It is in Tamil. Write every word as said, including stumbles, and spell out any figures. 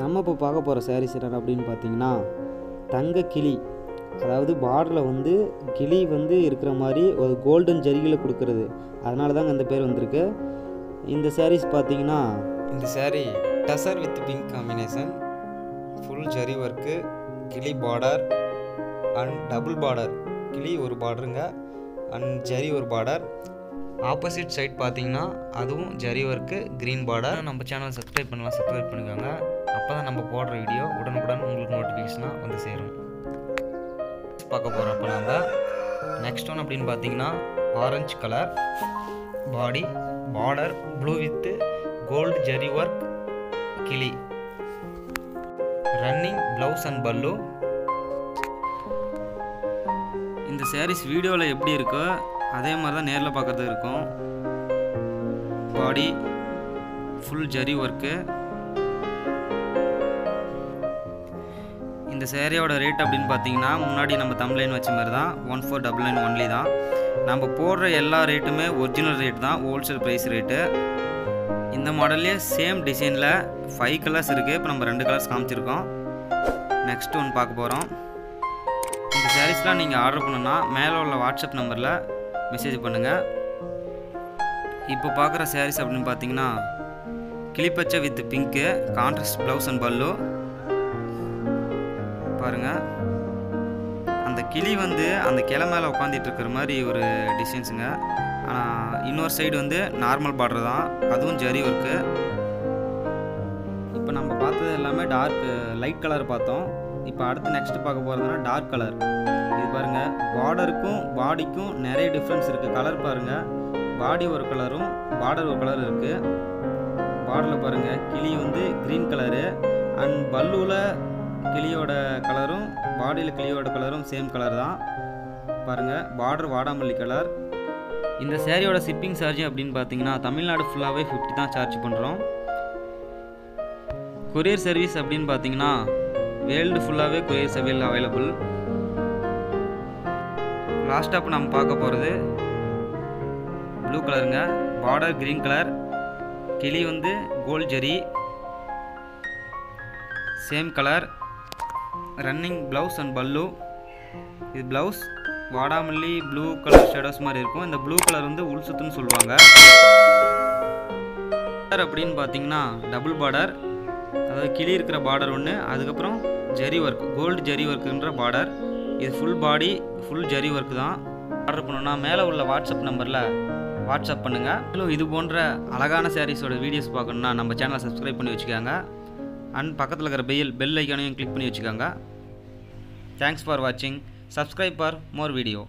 நம்ம இப்போ பார்க்க போகிற சாரீஸ் என்ன அப்படின்னு பார்த்தீங்கன்னா, தங்க கிளி, அதாவது பார்டரில் வந்து கிளி வந்து இருக்கிற மாதிரி ஒரு கோல்டன் ஜரியில் கொடுக்கறது, அதனால தாங்க அந்த பேர் வந்திருக்கு. இந்த சாரீஸ் பார்த்தீங்கன்னா, இந்த sari tussar with pink combination, full zari work, கிளி பார்டர் அண்ட் டபுள் பார்டர், கிளி ஒரு பார்டருங்க அண்ட் ஜரி ஒரு பார்டர். ஆப்போசிட் சைட் பார்த்தீங்கன்னா அதுவும் ஜரி ஒர்க்கு, க்ரீன் பார்டர். நம்ம சேனலை சப்ஸ்கிரைப் பண்ணலாம், சப்ஸ்கிரைப் பண்ணிக்கோங்க. அப்போ தான் நம்ம போடுற வீடியோ உடனுக்குடன் உங்களுக்கு நோட்டிஃபிகேஷனாக வந்து சேரும். பார்க்க போகிறப்ப நாங்கள் நெக்ஸ்ட் ஒன் அப்படின்னு பார்த்தீங்கன்னா, orange colour body, border blue with gold zari work, கிளி, ரன்னிங் ப்ளவுஸ் அண்ட் பல்லு. இந்த சாரீஸ் வீடியோவில் எப்படி இருக்கோ அதே மாதிரி தான் நேரில் பார்க்குறது இருக்கும். Body full zari work. இந்த சேரீயோட ரேட் அப்படின்னு பார்த்தீங்கன்னா, முன்னாடி நம்ம தம்ப்லைன் வச்ச மாதிரி தான், one four double nine only தான். நம்ம போடுற எல்லா ரேட்டுமே ஒரிஜினல் ரேட் தான், ஹோல்சேல் ப்ரைஸ் ரேட்டு. இந்த மாடல்லே சேம் டிசைனில் ஃபைவ் கலர்ஸ் இருக்குது. இப்போ நம்ம ரெண்டு கலர்ஸ் காமிச்சிருக்கோம். நெக்ஸ்ட் ஒன்று பார்க்க போகிறோம். இந்த சாரீஸ்லாம் நீங்கள் ஆர்டர் பண்ணணுன்னா மேலே உள்ள வாட்ஸ்அப் நம்பரில் மெசேஜ் பண்ணுங்கள். இப்போ பார்க்குற சாரீஸ் அப்படின்னு பார்த்தீங்கன்னா, கிளிப்பச்சை with pink, contrast blouse and pallu. பாருங்க, அந்த கிளி வந்து அந்த கிளை மேலே உட்காந்துட்டு இருக்கிற மாதிரி ஒரு டிசைன்ஸுங்க. ஆனால் இன்னொரு சைடு வந்து நார்மல் பார்டர் தான், அதுவும் ஜரி ஒர்க்கு. இப்போ நம்ம பார்த்தது எல்லாமே டார்க் லைட் கலர் பார்த்தோம். இப்போ அடுத்து நெக்ஸ்ட் பார்க்க போகிறதுனா டார்க் கலர். இது பாருங்க, பார்டருக்கும் பாடிக்கும் நிறைய டிஃப்ரென்ஸ் இருக்குது. கலர் பாருங்க, பாடி ஒரு கலரும் பார்டர் ஒரு கலரும் இருக்குது. பார்டரில் பாருங்க, கிளி வந்து க்ரீன் கலரு அண்ட் பல்லூவில் கிளியோட கலரும் பாடியில் கிளியோட கலரும் சேம் கலர் தான். பாருங்கள், பார்டர் வாடாமல்லி கலர். இந்த சேரீயோட ஷிப்பிங் சார்ஜ் அப்படின்னு பார்த்தீங்கன்னா, தமிழ்நாடு ஃபுல்லாகவே ஃபிஃப்டி தான் சார்ஜ் பண்ணுறோம். கொரியர் சர்வீஸ் அப்படின்னு பார்த்தீங்கன்னா, வேர்ல்டு ஃபுல்லாகவே கொரியர் சர்வீஸ் அவைலபிள். லாஸ்ட்டாக இப்போ நம்ம பார்க்க போகிறது ப்ளூ கலருங்க, பார்டர் க்ரீன் கலர், கிளி வந்து gold zari same colour, running blouse and pallu. இது ப்ளவுஸ் வாடாமல்லி ப்ளூ கலர் ஷேடோஸ் மாதிரி இருக்கும். இந்த ப்ளூ கலர் வந்து உள் சுத்துன்னு சொல்லுவாங்க. பார்டர் அப்படின்னு பார்த்தீங்கன்னா டபுள் பார்டர், அதாவது கிளி இருக்கிற பார்டர் ஒன்று, அதுக்கப்புறம் ஜரி ஒர்க், கோல்டு ஜரி ஒர்க்குன்ற பார்டர். இது full body full zari work தான். ஆர்டர் பண்ணோன்னா மேலே உள்ள வாட்ஸ்அப் நம்பரில் வாட்ஸ்அப் பண்ணுங்கள். மேலும் இது போன்ற அழகான சாரீஸோட வீடியோஸ் பார்க்கணுன்னா நம்ம சேனலை சப்ஸ்கிரைப் பண்ணி வச்சுக்கோங்க அண்ட் பக்கத்தில் இருக்கிற பெல் பெல் ஐக்கானையும் கிளிக் பண்ணி வச்சுக்கோங்க. தேங்க்ஸ் ஃபார் வாட்சிங். Subscribe for more video.